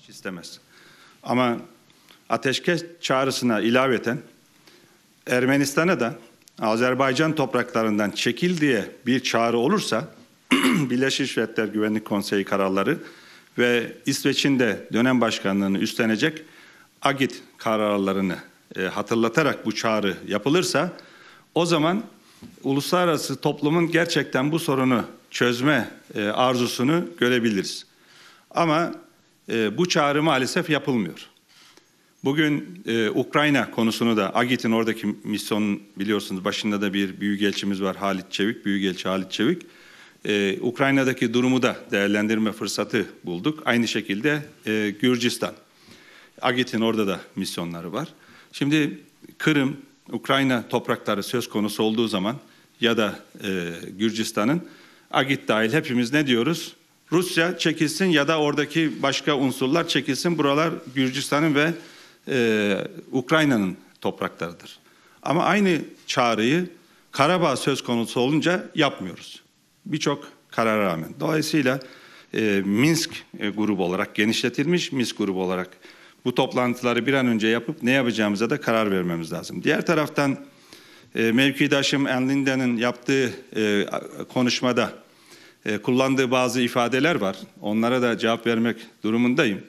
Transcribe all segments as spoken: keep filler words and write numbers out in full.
hiç istemez. Ama ateşkes çağrısına ilaveten Ermenistan'a da Azerbaycan topraklarından çekil diye bir çağrı olursa Birleşmiş Milletler Güvenlik Konseyi kararları ve İsveç'in de dönem başkanlığını üstlenecek AGİT kararlarını e, hatırlatarak bu çağrı yapılırsa o zaman uluslararası toplumun gerçekten bu sorunu çözme e, arzusunu görebiliriz. Ama e, bu çağrı maalesef yapılmıyor. Bugün e, Ukrayna konusunu da AGİT'in oradaki misyonun biliyorsunuz başında da bir büyükelçimiz var Halit Çevik, büyükelçi Halit Çevik. Ee, Ukrayna'daki durumu da değerlendirme fırsatı bulduk. Aynı şekilde e, Gürcistan. AGİT'in orada da misyonları var. Şimdi Kırım, Ukrayna toprakları söz konusu olduğu zaman ya da e, Gürcistan'ın AGİT dahil hepimiz ne diyoruz? Rusya çekilsin ya da oradaki başka unsurlar çekilsin. Buralar Gürcistan'ın ve e, Ukrayna'nın topraklarıdır. Ama aynı çağrıyı Karabağ söz konusu olunca yapmıyoruz. Birçok karara rağmen. Dolayısıyla e, Minsk e, grubu olarak genişletilmiş, Minsk grubu olarak bu toplantıları bir an önce yapıp ne yapacağımıza da karar vermemiz lazım. Diğer taraftan e, mevkidaşım Enlinde'nin yaptığı e, konuşmada e, kullandığı bazı ifadeler var. Onlara da cevap vermek durumundayım.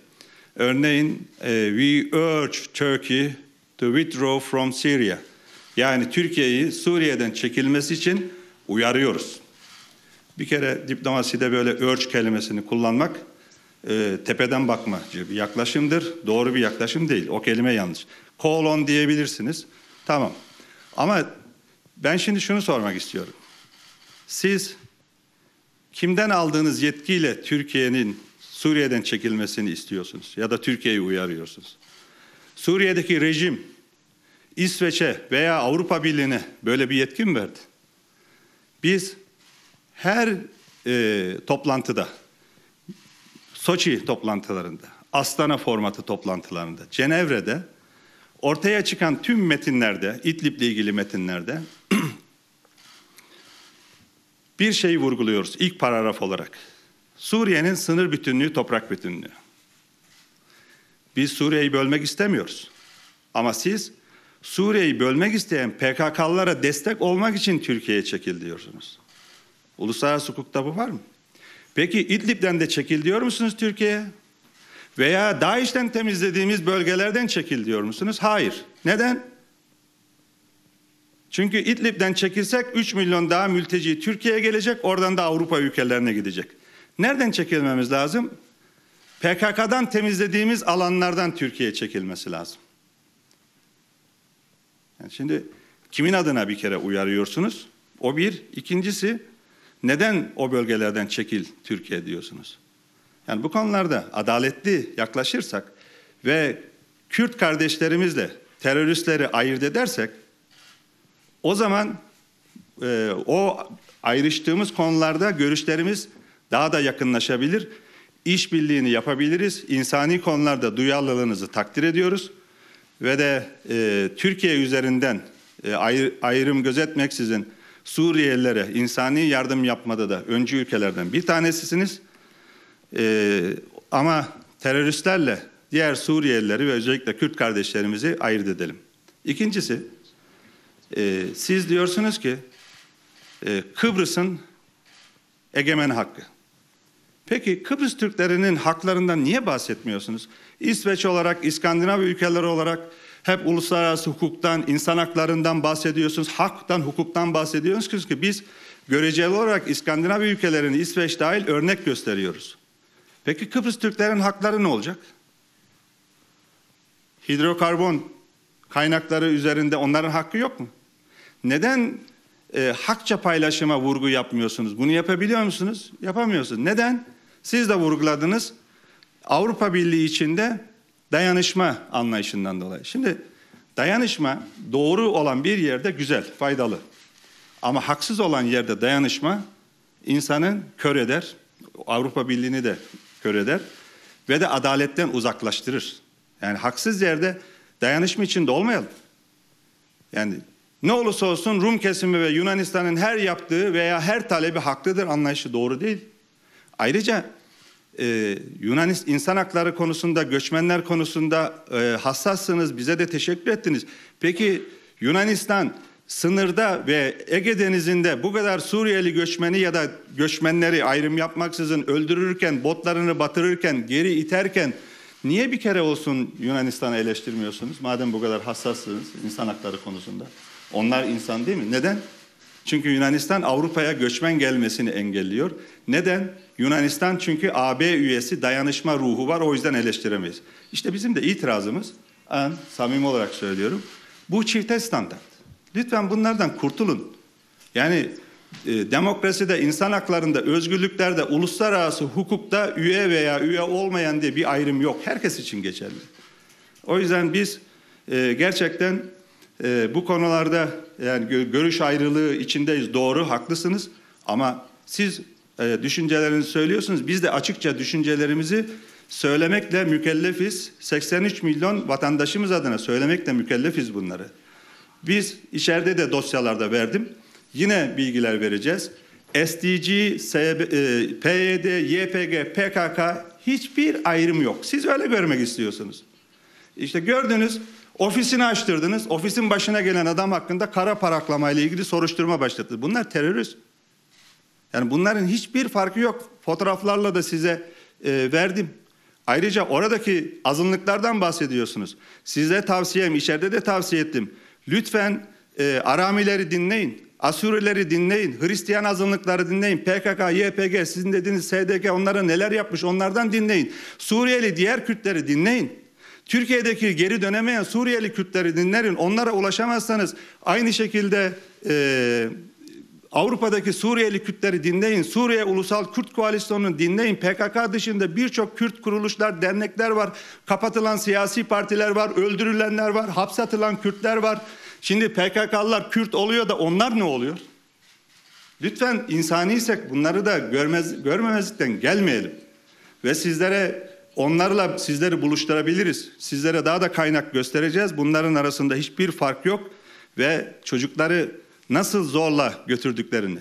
Örneğin e, we urge Turkey to withdraw from Syria. Yani Türkiye'yi Suriye'den çekilmesi için uyarıyoruz. Bir kere diplomaside böyle örç kelimesini kullanmak e, tepeden bakmacı bir yaklaşımdır. Doğru bir yaklaşım değil. O kelime yanlış. Call on diyebilirsiniz. Tamam. Ama ben şimdi şunu sormak istiyorum. Siz kimden aldığınız yetkiyle Türkiye'nin Suriye'den çekilmesini istiyorsunuz? Ya da Türkiye'yi uyarıyorsunuz? Suriye'deki rejim İsveç'e veya Avrupa Birliği'ne böyle bir yetki mi verdi? Biz her e, toplantıda, Soçi toplantılarında, Astana formatı toplantılarında, Cenevre'de ortaya çıkan tüm metinlerde, İdlib'le ilgili metinlerde bir şeyi vurguluyoruz ilk paragraf olarak. Suriye'nin sınır bütünlüğü, toprak bütünlüğü. Biz Suriye'yi bölmek istemiyoruz. Ama siz Suriye'yi bölmek isteyen P K K'lılara destek olmak için Türkiye'ye çekil diyorsunuz. Uluslararası hukukta bu var mı? Peki İdlib'den de çekil diyor musunuz Türkiye'ye? Veya Daeş'ten temizlediğimiz bölgelerden çekil diyor musunuz? Hayır. Neden? Çünkü İdlib'den çekilsek üç milyon daha mülteci Türkiye'ye gelecek, oradan da Avrupa ülkelerine gidecek. Nereden çekilmemiz lazım? P K K'dan temizlediğimiz alanlardan Türkiye'ye çekilmesi lazım. Yani şimdi kimin adına bir kere uyarıyorsunuz? O bir. İkincisi, neden o bölgelerden çekil Türkiye diyorsunuz? Yani bu konularda adaletli yaklaşırsak ve Kürt kardeşlerimizle teröristleri ayırt edersek o zaman e, o ayrıştığımız konularda görüşlerimiz daha da yakınlaşabilir. İşbirliğini yapabiliriz. İnsani konularda duyarlılığınızı takdir ediyoruz. Ve de e, Türkiye üzerinden e, ayr, ayrım gözetmeksizin Suriyelilere insani yardım yapmada da öncü ülkelerden bir tanesisiniz. Ee, ama teröristlerle diğer Suriyelileri ve özellikle Kürt kardeşlerimizi ayırt edelim. İkincisi, e, siz diyorsunuz ki e, Kıbrıs'ın egemen hakkı. Peki Kıbrıs Türklerinin haklarından niye bahsetmiyorsunuz? İsveç olarak, İskandinav ülkeleri olarak hep uluslararası hukuktan, insan haklarından bahsediyorsunuz, haktan, hukuktan bahsediyorsunuz ki biz göreceli olarak İskandinav ülkelerini, İsveç dahil örnek gösteriyoruz. Peki Kıbrıs Türklerin hakları ne olacak? Hidrokarbon kaynakları üzerinde onların hakkı yok mu? Neden e, hakça paylaşıma vurgu yapmıyorsunuz? Bunu yapabiliyor musunuz? Yapamıyorsunuz. Neden? Siz de vurguladınız. Avrupa Birliği içinde dayanışma anlayışından dolayı. Şimdi dayanışma doğru olan bir yerde güzel, faydalı. Ama haksız olan yerde dayanışma insanın kör eder, Avrupa Birliği'ni de kör eder ve de adaletten uzaklaştırır. Yani haksız yerde dayanışma içinde olmayalım. Yani ne olursa olsun Rum kesimi ve Yunanistan'ın her yaptığı veya her talebi haklıdır anlayışı doğru değil. Ayrıca Ee, Yunanistan insan hakları konusunda, göçmenler konusunda e, hassassınız, bize de teşekkür ettiniz. Peki Yunanistan sınırda ve Ege Denizi'nde bu kadar Suriyeli göçmeni ya da göçmenleri ayrım yapmaksızın öldürürken, botlarını batırırken, geri iterken niye bir kere olsun Yunanistan'ı eleştirmiyorsunuz? Madem bu kadar hassassınız insan hakları konusunda. Onlar insan değil mi? Neden? Çünkü Yunanistan Avrupa'ya göçmen gelmesini engelliyor. Neden? Yunanistan çünkü A B üyesi, dayanışma ruhu var, o yüzden eleştiremeyiz. İşte bizim de itirazımız, an, samimi olarak söylüyorum, bu çifte standart. Lütfen bunlardan kurtulun. Yani e, demokraside, insan haklarında, özgürlüklerde, uluslararası hukukta üye veya üye olmayan diye bir ayrım yok. Herkes için geçerli. O yüzden biz e, gerçekten e, bu konularda yani görüş ayrılığı içindeyiz. Doğru, haklısınız ama siz e, düşüncelerinizi söylüyorsunuz. Biz de açıkça düşüncelerimizi söylemekle mükellefiz. seksen üç milyon vatandaşımız adına söylemekle mükellefiz bunları. Biz içeride de dosyalarda verdim. Yine bilgiler vereceğiz. S D G, P Y D, Y P G, P K K hiçbir ayrım yok. Siz öyle görmek istiyorsunuz. İşte gördünüz, ofisini açtırdınız. Ofisin başına gelen adam hakkında kara paraklama ile ilgili soruşturma başlattı. Bunlar terörist. Yani bunların hiçbir farkı yok. Fotoğraflarla da size e, verdim. Ayrıca oradaki azınlıklardan bahsediyorsunuz. Size tavsiyem, içeride de tavsiye ettim. Lütfen e, Aramileri dinleyin, Asurileri dinleyin, Hristiyan azınlıkları dinleyin, P K K, Y P G, sizin dediğiniz S D G onlara neler yapmış onlardan dinleyin. Suriyeli diğer Kürtleri dinleyin. Türkiye'deki geri dönemeyen Suriyeli Kürtleri dinleyin. Onlara ulaşamazsanız aynı şekilde e, Avrupa'daki Suriyeli Kürtleri dinleyin. Suriye Ulusal Kürt Koalisyonu'nu dinleyin. P K K dışında birçok Kürt kuruluşlar, dernekler var. Kapatılan siyasi partiler var. Öldürülenler var. Hapse atılan Kürtler var. Şimdi P K K'lılar Kürt oluyor da onlar ne oluyor? Lütfen insaniysek bunları da görmez, görmemezlikten gelmeyelim. Ve sizlere onlarla sizleri buluşturabiliriz. Sizlere daha da kaynak göstereceğiz. Bunların arasında hiçbir fark yok. Ve çocukları nasıl zorla götürdüklerini,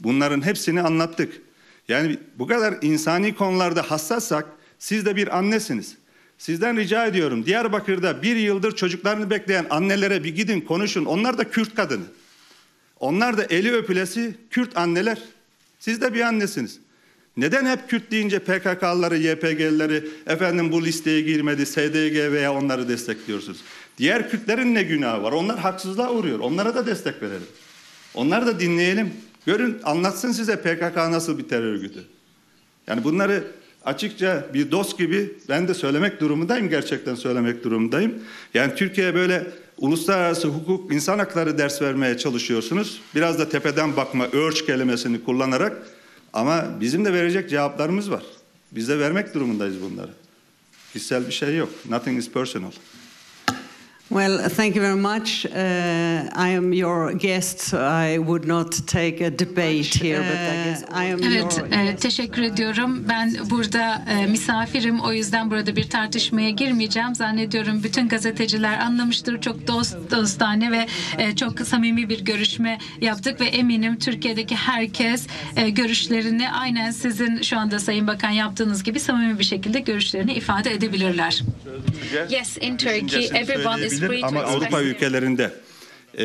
bunların hepsini anlattık. Yani bu kadar insani konularda hassassak, siz de bir annesiniz. Sizden rica ediyorum, Diyarbakır'da bir yıldır çocuklarını bekleyen annelere bir gidin, konuşun. Onlar da Kürt kadını. Onlar da eli öpülesi Kürt anneler. Siz de bir annesiniz. Neden hep Kürt deyince P K K'lıları, Y P G'lileri, efendim bu listeye girmedi, S D G veya onları destekliyorsunuz? Diğer Kürtlerin ne günahı var? Onlar haksızlığa uğruyor. Onlara da destek verelim. Onları da dinleyelim. Görün, anlatsın size P K K nasıl bir terör örgütü. Yani bunları açıkça bir dost gibi ben de söylemek durumundayım. Gerçekten söylemek durumundayım. Yani Türkiye'ye böyle uluslararası hukuk, insan hakları ders vermeye çalışıyorsunuz. Biraz da tepeden bakma, örç kelimesini kullanarak. Ama bizim de verecek cevaplarımız var. Biz de vermek durumundayız bunları. Kişisel bir şey yok. Nothing is personal. Well, thank you very much. Uh, I am your guest, so I would not take a debate here, but I guess I am your guest. Evet, teşekkür ediyorum. Ben burada misafirim, o yüzden burada bir tartışmaya girmeyeceğim. Zannediyorum bütün gazeteciler anlamıştır. Çok dost, dostane ve çok samimi bir görüşme yaptık ve eminim Türkiye'deki herkes görüşlerini aynen sizin şu anda Sayın Bakan yaptığınız gibi samimi bir şekilde görüşlerini ifade edebilirler. Yes, in Turkey, everyone is. Ama Avrupa ülkelerinde e,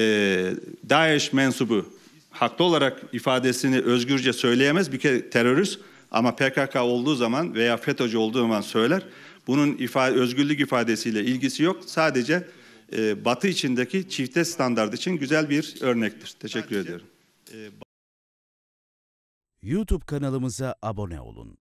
Daeş mensubu haklı olarak ifadesini özgürce söyleyemez. Bir kere terörist, ama P K K olduğu zaman veya FETÖ'cü olduğu zaman söyler. Bunun ifade, özgürlük ifadesiyle ilgisi yok. Sadece e, Batı içindeki çifte standart için güzel bir örnektir. Teşekkür ediyorum. YouTube kanalımıza abone olun.